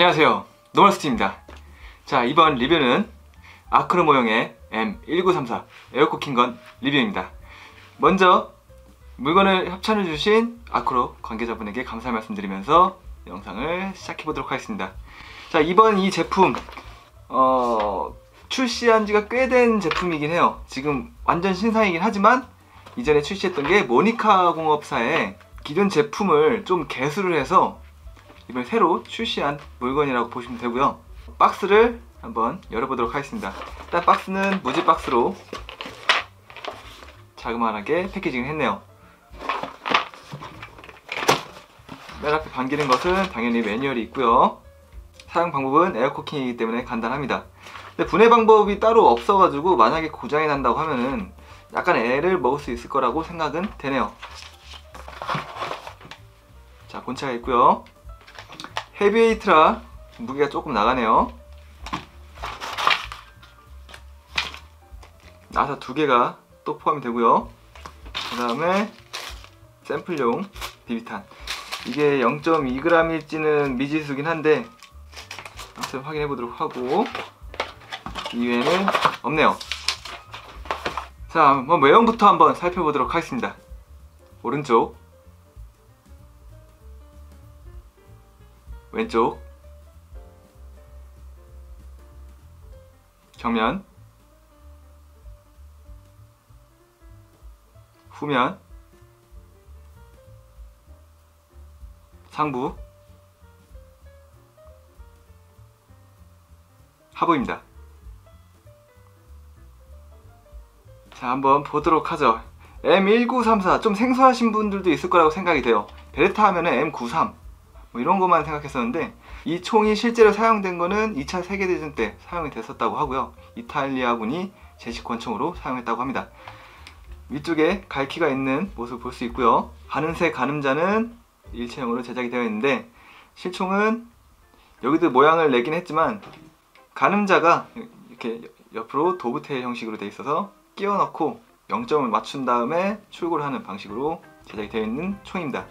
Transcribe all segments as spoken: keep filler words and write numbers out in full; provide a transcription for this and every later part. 안녕하세요, 노멀스티입니다. 자, 이번 리뷰는 아크로 모형의 엠 천구백삼십사 에어코킹건 리뷰입니다. 먼저 물건을 협찬해 주신 아크로 관계자분에게 감사 말씀드리면서 영상을 시작해 보도록 하겠습니다. 자, 이번 이 제품 어, 출시한 지가 꽤 된 제품이긴 해요. 지금 완전 신상이긴 하지만 이전에 출시했던 게 모니카공업사의 기존 제품을 좀 개수를 해서 이번에 새로 출시한 물건이라고 보시면 되고요. 박스를 한번 열어보도록 하겠습니다. 일단 박스는 무지 박스로 자그마하게 패키징을 했네요. 맨 앞에 반기는 것은 당연히 매뉴얼이 있고요. 사용 방법은 에어코킹이기 때문에 간단합니다. 근데 분해 방법이 따로 없어가지고 만약에 고장이 난다고 하면은 약간 애를 먹을 수 있을 거라고 생각은 되네요. 자, 본체가 있고요. 헤비웨이트라 무게가 조금 나가네요. 나사 두 개가 또 포함이 되고요. 그 다음에 샘플용 비비탄, 이게 영 점 이 그램일지는 미지수긴 한데 아무튼 확인해 보도록 하고, 이외에는 없네요. 자, 한번 외형부터 한번 살펴보도록 하겠습니다. 오른쪽, 왼쪽, 정면, 후면, 상부, 하부입니다. 자, 한번 보도록 하죠. 엠 천구백삼십사, 좀 생소하신 분들도 있을 거라고 생각이 돼요. 베르타 하면은 엠 구십삼 뭐 이런 것만 생각했었는데, 이 총이 실제로 사용된 거는 이 차 세계대전 때 사용이 됐었다고 하고요. 이탈리아군이 제식 권총으로 사용했다고 합니다. 위쪽에 갈퀴가 있는 모습 볼 수 있고요. 가늠쇠 가늠자는 일체형으로 제작이 되어 있는데, 실총은 여기도 모양을 내긴 했지만 가늠자가 이렇게 옆으로 도브테일 형식으로 되어 있어서 끼워 넣고 영점을 맞춘 다음에 출고를 하는 방식으로 제작이 되어 있는 총입니다.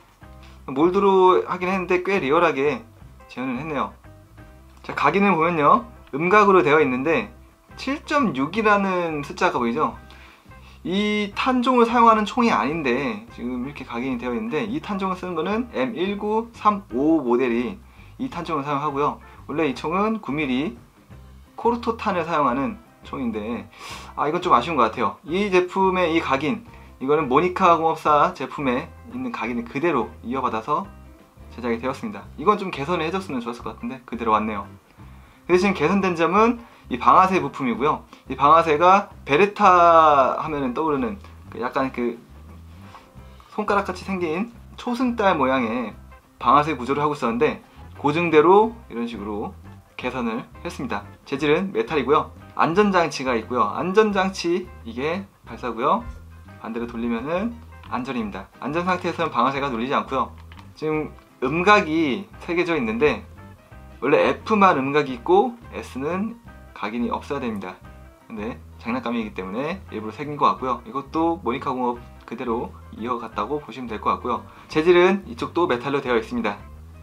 몰드로 하긴 했는데 꽤 리얼하게 재현을 했네요. 자, 각인을 보면요, 음각으로 되어 있는데 칠 점 육이라는 숫자가 보이죠. 이 탄종을 사용하는 총이 아닌데 지금 이렇게 각인이 되어 있는데, 이 탄종을 쓰는 거는 엠 천구백삼십오 모델이 이 탄종을 사용하고요. 원래 이 총은 구 밀리미터 코르토탄을 사용하는 총인데, 아, 이건 좀 아쉬운 것 같아요. 이 제품의 이 각인, 이거는 모니카 공업사 제품에 있는 각인을 그대로 이어받아서 제작이 되었습니다. 이건 좀 개선을 해줬으면 좋았을 것 같은데 그대로 왔네요. 그 대신 개선된 점은 이 방아쇠 부품이고요. 이 방아쇠가 베르타 하면은 떠오르는 약간 그 손가락같이 생긴 초승달 모양의 방아쇠 구조를 하고 있었는데, 고증대로 이런 식으로 개선을 했습니다. 재질은 메탈이고요. 안전장치가 있고요. 안전장치 이게 발사고요. 반대로 돌리면은 안전입니다. 안전 상태에서는 방아쇠가 눌리지 않고요. 지금 음각이 새겨져 있는데, 원래 F만 음각이 있고 S는 각인이 없어야 됩니다. 근데 장난감이기 때문에 일부러 새긴 것 같고요. 이것도 모니카 공업 그대로 이어갔다고 보시면 될 것 같고요. 재질은 이쪽도 메탈로 되어 있습니다.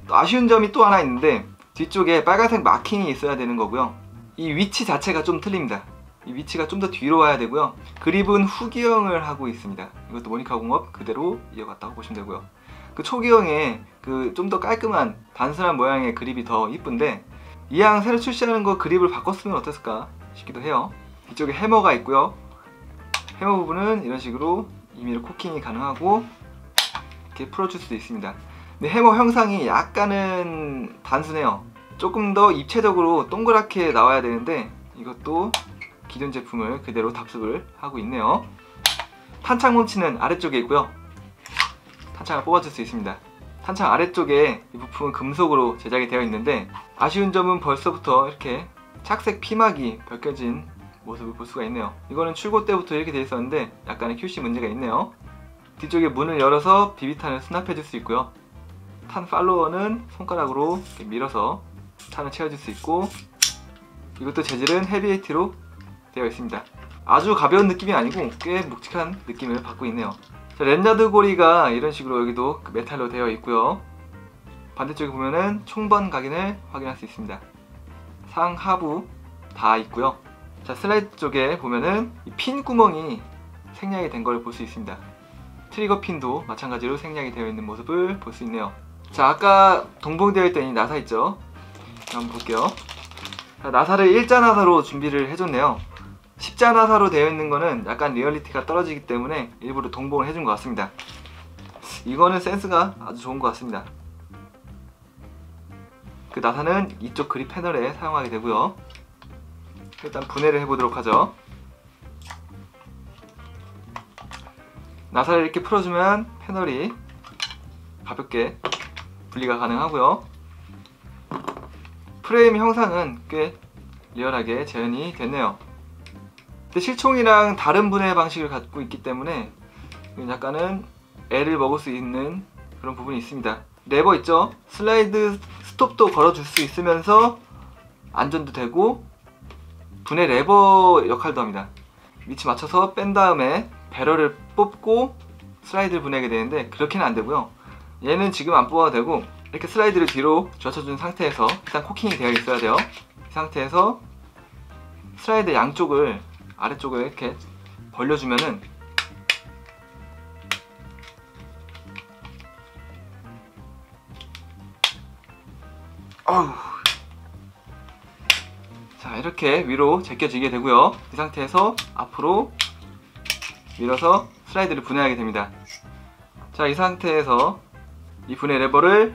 또 아쉬운 점이 또 하나 있는데, 뒤쪽에 빨간색 마킹이 있어야 되는 거고요. 이 위치 자체가 좀 틀립니다. 이 위치가 좀 더 뒤로 와야 되고요. 그립은 후기형을 하고 있습니다. 이것도 모니카 공업 그대로 이어갔다고 보시면 되고요. 그 초기형에 그 좀 더 깔끔한 단순한 모양의 그립이 더 이쁜데, 이왕 새로 출시하는 거 그립을 바꿨으면 어땠을까 싶기도 해요. 이쪽에 해머가 있고요. 해머 부분은 이런 식으로 임의로 코킹이 가능하고 이렇게 풀어줄 수도 있습니다. 근데 해머 형상이 약간은 단순해요. 조금 더 입체적으로 동그랗게 나와야 되는데, 이것도 기존 제품을 그대로 답습을 하고 있네요. 탄창 뭉치는 아래쪽에 있고요. 탄창을 뽑아줄 수 있습니다. 탄창 아래쪽에 이 부품은 금속으로 제작이 되어 있는데, 아쉬운 점은 벌써부터 이렇게 착색 피막이 벗겨진 모습을 볼 수가 있네요. 이거는 출고 때부터 이렇게 되어 있었는데 약간의 큐씨 문제가 있네요. 뒤쪽에 문을 열어서 비비탄을 수납해 줄 수 있고요. 탄 팔로워는 손가락으로 이렇게 밀어서 탄을 채워줄 수 있고, 이것도 재질은 헤비웨이트로 되어 있습니다. 아주 가벼운 느낌이 아니고 꽤 묵직한 느낌을 받고 있네요. 자, 렌자드 고리가 이런 식으로 여기도 메탈로 되어 있고요. 반대쪽에 보면은 총번 각인을 확인할 수 있습니다. 상하부 다 있고요. 자, 슬라이드 쪽에 보면은 이 핀 구멍이 생략이 된 걸 볼 수 있습니다. 트리거 핀도 마찬가지로 생략이 되어 있는 모습을 볼 수 있네요. 자, 아까 동봉되어 있던 이 나사 있죠? 한번 볼게요. 자, 나사를 일자 나사로 준비를 해줬네요. 십자 나사로 되어 있는 거는 약간 리얼리티가 떨어지기 때문에 일부러 동봉을 해준 것 같습니다. 이거는 센스가 아주 좋은 것 같습니다. 그 나사는 이쪽 그립 패널에 사용하게 되고요. 일단 분해를 해보도록 하죠. 나사를 이렇게 풀어주면 패널이 가볍게 분리가 가능하고요. 프레임 형상은 꽤 리얼하게 재현이 됐네요. 근데 실총이랑 다른 분해 방식을 갖고 있기 때문에 약간은 애를 먹을 수 있는 그런 부분이 있습니다. 레버 있죠? 슬라이드 스톱도 걸어줄 수 있으면서 안전도 되고 분해 레버 역할도 합니다. 위치 맞춰서 뺀 다음에 배럴을 뽑고 슬라이드를 분해하게 되는데 그렇게는 안 되고요. 얘는 지금 안 뽑아도 되고 이렇게 슬라이드를 뒤로 젖혀준 상태에서 일단 코킹이 되어 있어야 돼요. 이 상태에서 슬라이드 양쪽을 아래쪽을 이렇게 벌려주면은 어우. 자, 이렇게 위로 제껴지게 되고요. 이 상태에서 앞으로 밀어서 슬라이드를 분해하게 됩니다. 자, 이 상태에서 이 분해 레버를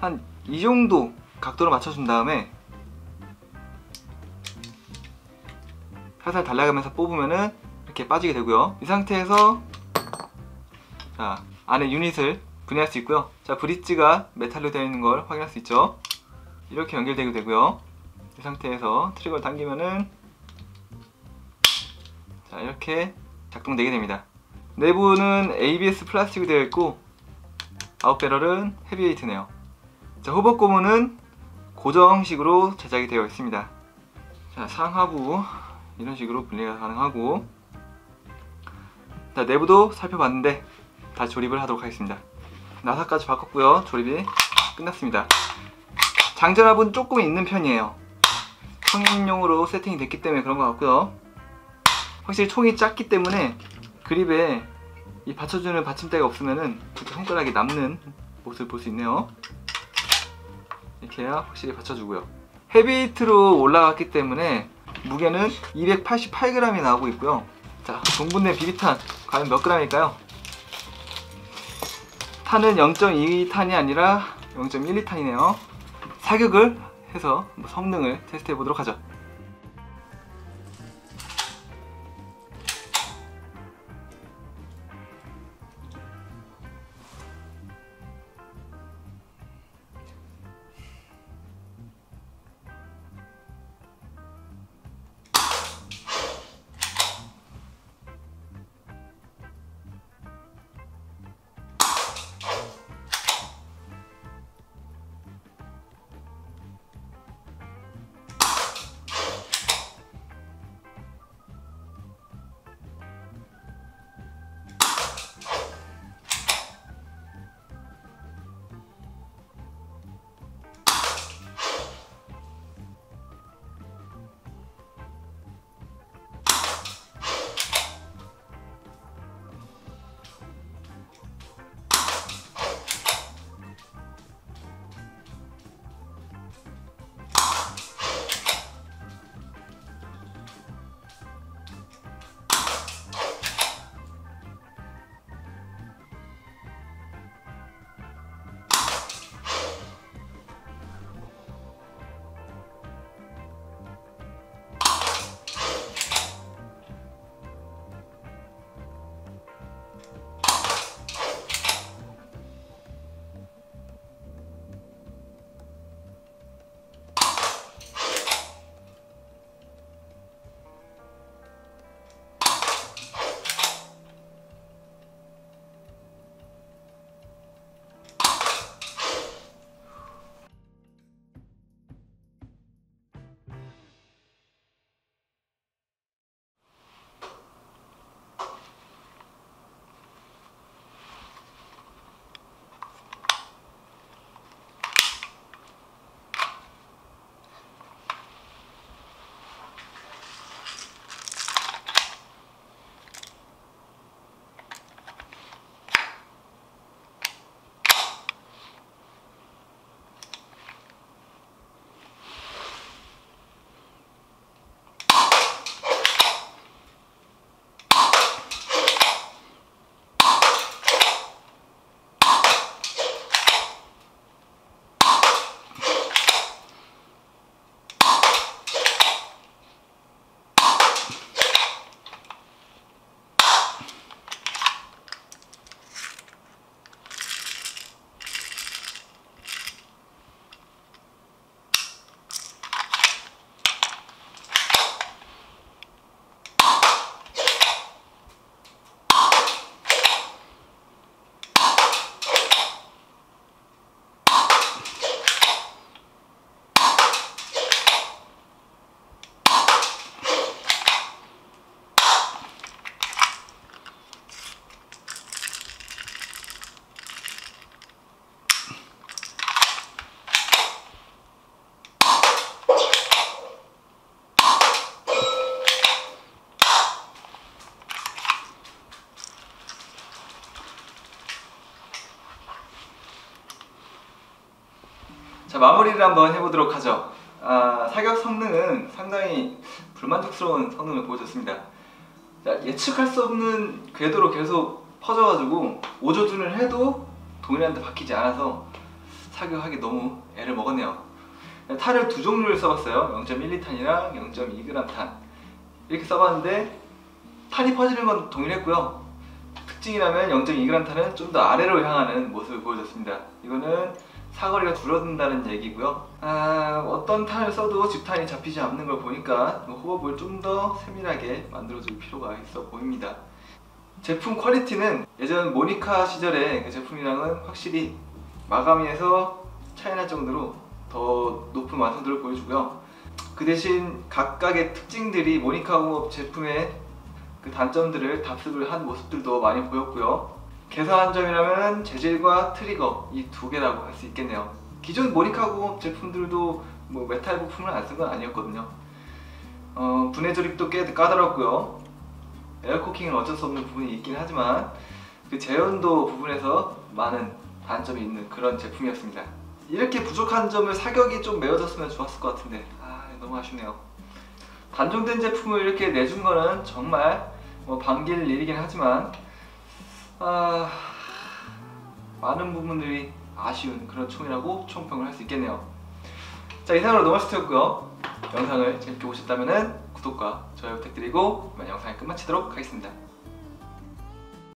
한 이 정도 각도로 맞춰준 다음에 살살 달라가면서 뽑으면은 이렇게 빠지게 되고요. 이 상태에서 자, 안에 유닛을 분해할 수 있고요. 자, 브릿지가 메탈로 되어 있는 걸 확인할 수 있죠. 이렇게 연결되게 되고요. 이 상태에서 트리거를 당기면은 자, 이렇게 작동되게 됩니다. 내부는 에이비에스 플라스틱이 되어 있고 아웃배럴은 헤비웨이트네요. 자, 호버 고무는 고정식으로 제작이 되어 있습니다. 자, 상하부 이런 식으로 분리가 가능하고, 자, 내부도 살펴봤는데 다시 조립을 하도록 하겠습니다. 나사까지 바꿨고요. 조립이 끝났습니다. 장전압은 조금 있는 편이에요. 성인용으로 세팅이 됐기 때문에 그런 것 같고요. 확실히 총이 작기 때문에 그립에 이 받쳐주는 받침대가 없으면은 이렇게 손가락이 남는 모습을 볼 수 있네요. 이렇게 해야 확실히 받쳐주고요. 헤비히트로 올라갔기 때문에 무게는 이백팔십팔 그램이 나오고 있고요. 자, 동분내 비비탄 과연 몇 그램일까요? 탄은 영 점 이 탄이 아니라 영 점 일이 탄이네요. 사격을 해서 성능을 테스트해 보도록 하죠. 자, 마무리를 한번 해보도록 하죠. 아, 사격 성능은 상당히 불만족스러운 성능을 보여줬습니다. 자, 예측할 수 없는 궤도로 계속 퍼져가지고 오조준을 해도 동일한데 바뀌지 않아서 사격하기 너무 애를 먹었네요. 탄을 두 종류를 써봤어요. 영 점 일이 탄이랑 영 점 이 그램 탄 이렇게 써봤는데 탄이 퍼지는 건 동일했고요. 특징이라면 영 점 이 그램 탄은 좀 더 아래로 향하는 모습을 보여줬습니다. 이거는 사거리가 줄어든다는 얘기고요. 아, 어떤 탄을 써도 집탄이 잡히지 않는 걸 보니까 호흡을 좀 더 세밀하게 만들어줄 필요가 있어 보입니다. 제품 퀄리티는 예전 모니카 시절의 그 제품이랑은 확실히 마감에서 차이날 정도로 더 높은 완성도를 보여주고요. 그 대신 각각의 특징들이 모니카공업 제품의 그 단점들을 답습을 한 모습들도 많이 보였고요. 개선한 점이라면 재질과 트리거 이 두 개라고 할 수 있겠네요. 기존 모니카공업 제품들도 뭐 메탈 부품을 안 쓴 건 아니었거든요. 어, 분해 조립도 꽤 까다롭고요. 에어코킹은 어쩔 수 없는 부분이 있긴 하지만 그 재현도 부분에서 많은 단점이 있는 그런 제품이었습니다. 이렇게 부족한 점을 사격이 좀 메워졌으면 좋았을 것 같은데 아, 너무 아쉽네요. 단종된 제품을 이렇게 내준 거는 정말 뭐 반길 일이긴 하지만 아, 많은 부분들이 아쉬운 그런 총이라고 총평을 할 수 있겠네요. 자, 이상으로 노마스터였고요. 영상을 재밌게 보셨다면 구독과 좋아요 부탁드리고 이번 영상을 끝마치도록 하겠습니다.